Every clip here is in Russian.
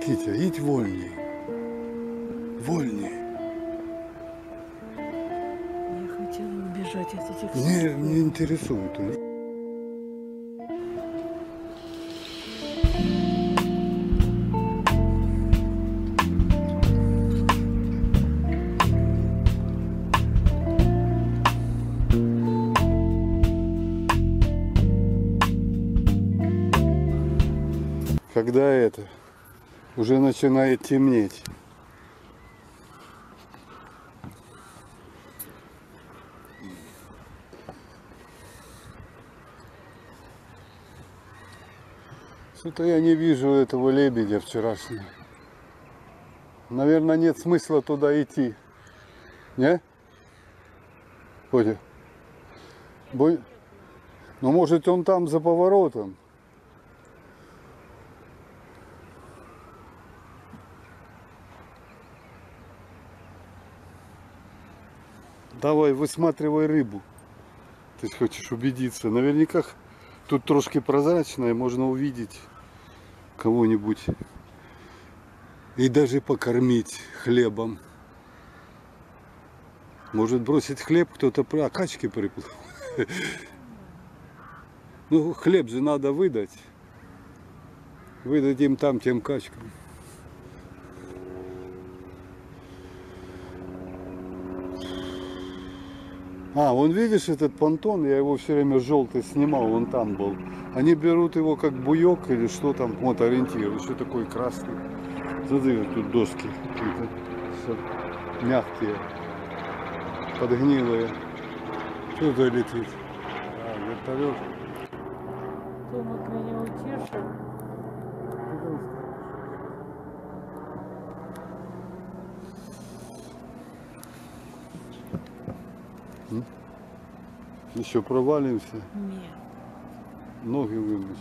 Китя, идь вольней. Вольней. Я хотела убежать от этих... Не интересует. Когда это уже начинает темнеть. Что-то я не вижу этого лебедя вчерашнего. Наверное, нет смысла туда идти. Не? Понял? Но может он там за поворотом. Давай, высматривай рыбу. Ты хочешь убедиться. Наверняка тут трошки прозрачная, можно увидеть кого-нибудь. И даже покормить хлебом. Может бросить хлеб кто-то, а качки приплыл. Ну, хлеб же надо выдать. Выдадим там тем качкам. А, вон видишь этот понтон, я его все время желтый снимал, он там был. Они берут его как буек или что там, вот ориентир, что такое красный. Смотри, тут доски какие-то мягкие, подгнилые. Что туда летит? А, вертолет. Томик меня утешил. Еще провалимся? Нет. Ноги вымыть.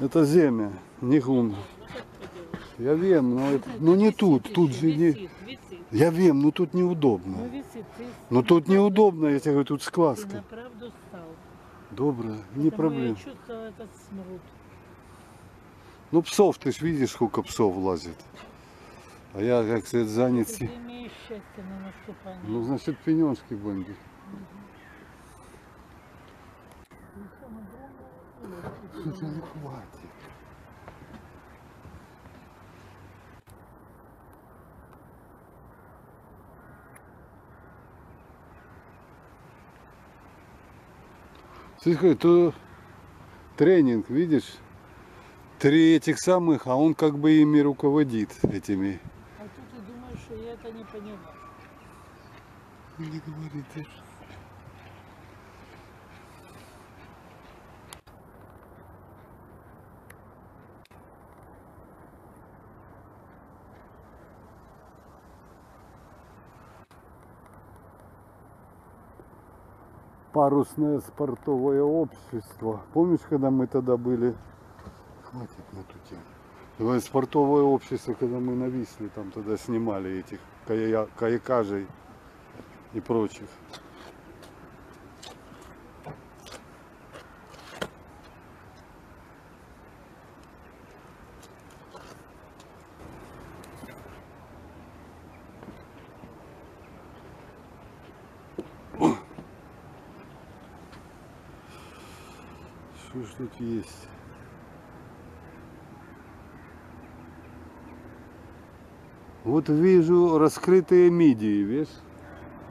Это земля, не гумно. Я вем, но это, ну не тут, тут же не... Я вем, но тут неудобно. Но тут неудобно, я тебе говорю, тут скваска. Доброе, не проблема. Ну псов, ты ж видишь, сколько псов лазит. А я, как сказать, занят. Ну, значит, пененский бомбик. Что-то не хватит. Слушай, то тренинг, видишь, три этих самых, а он как бы ими руководит, этими. А ты думаешь, что я это не поняла? Не говори ты. Парусное спортовое общество. Помнишь, когда мы тогда были? Хватит на ту тему. Спортовое общество, когда мы нависли, там тогда снимали этих каякажей и прочих. Что ж тут есть? Вот вижу раскрытые мидии, видишь?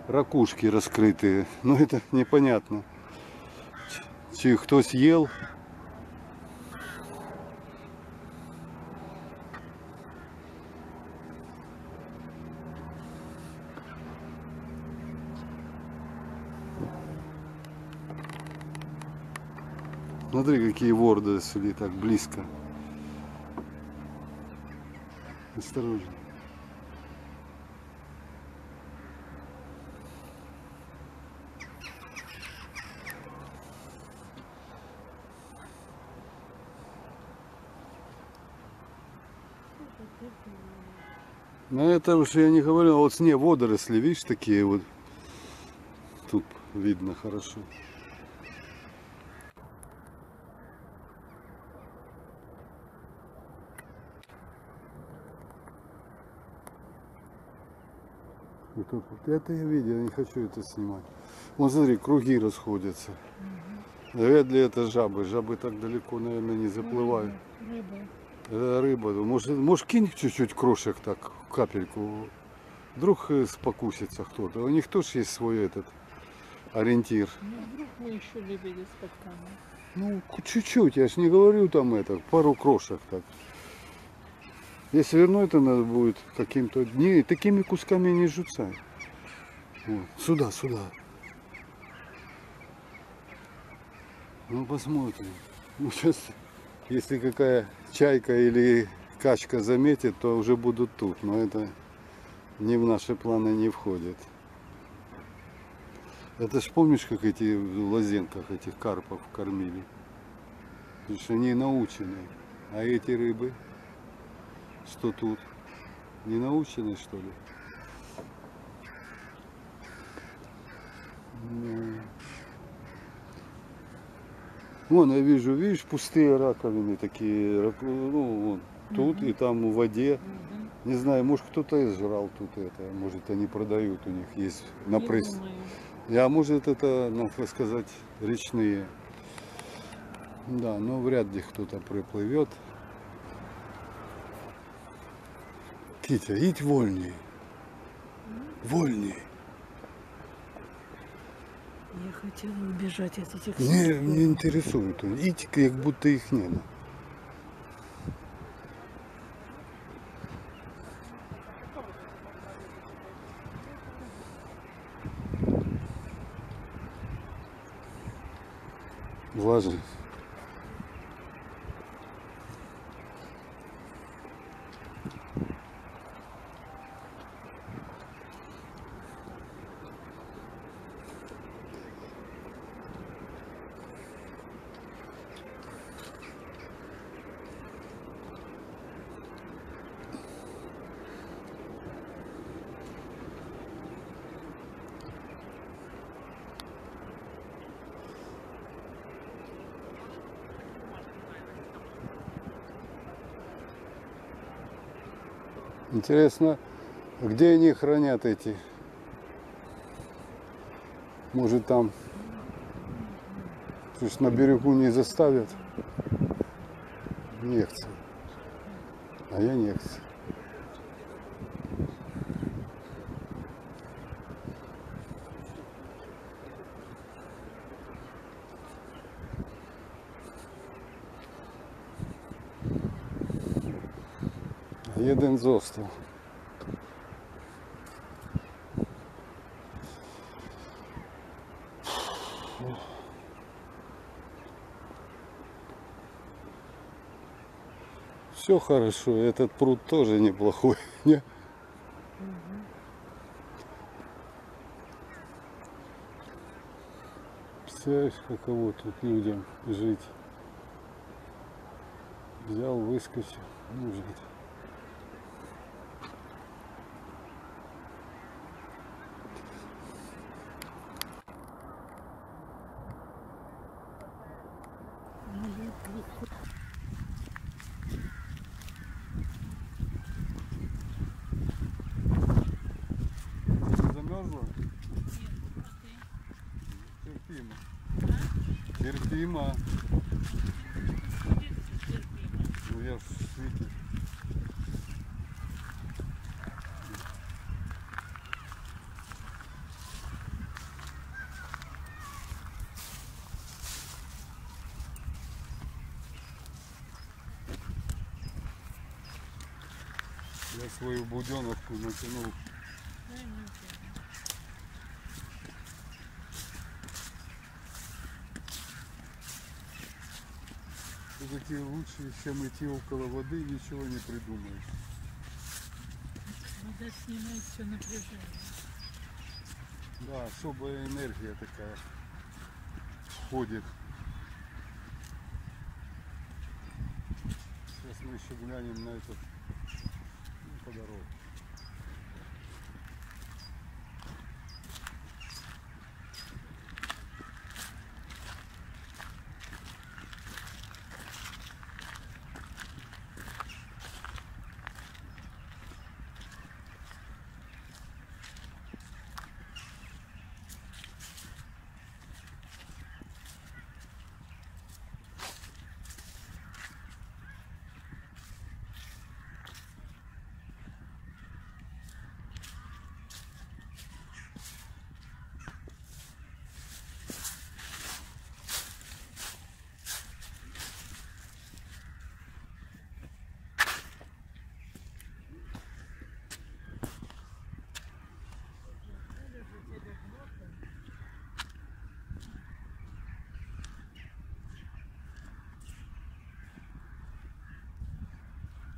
Ракушки раскрытые. Но это непонятно. Кто съел? Смотри, какие ворды сюда так близко. Осторожно. Ну это уж я не говорю, а вот с ней водоросли, видишь, такие вот. Тут видно хорошо. И тут вот это я видел, я не хочу это снимать. Вон смотри, круги расходятся. Угу. Вряд ли это жабы. Жабы так далеко, наверное, не заплывают. Рыба. Это рыба. Может кинь чуть-чуть крошек так, капельку. Вдруг покусится кто-то. У них тоже есть свой этот ориентир. Ну, вдруг мы еще лебедя споткнем. Ну, чуть-чуть, я ж не говорю там это, пару крошек так. Если вернуть, это надо будет каким-то... Не, такими кусками не жуцай. Вот. Сюда, сюда. Ну, посмотрим. Ну, сейчас, если какая чайка или качка заметит, то уже будут тут. Но это не в наши планы не входит. Это ж помнишь, как эти в лозенках этих карпов кормили? Потому что они научены. А эти рыбы... Что тут? Не научены, что ли? Да. Вон, я вижу, видишь, пустые раковины такие, ну, вон, тут и там в воде. Не знаю, может кто-то и сжрал тут это, может они продают, у них есть на пресс. А может это, ну, так сказать, речные. Да, но вряд ли кто-то приплывет. Китя, идь вольней. Вольней. Я хотела убежать от этих... Не интересует он. Идь, как будто их не было. Важно. Интересно, где они хранят эти? Может там? Потому что на берегу не заставят. Нехцы. А я нехцы. Один з островів. Все хорошо, этот пруд тоже неплохой. Не? Представляешь, каково тут людям жить. Взял, выскочил, ну жить. Терпимо. Ну я в свете. Я свою буденовку натянул. Такие лучшие, чем идти около воды, ничего не придумаешь. Вода снимает все напряжение. Да, особая энергия такая входит. Сейчас мы еще глянем на этот по дороге.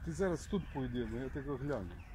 Зараз тут поїде, я так гляну.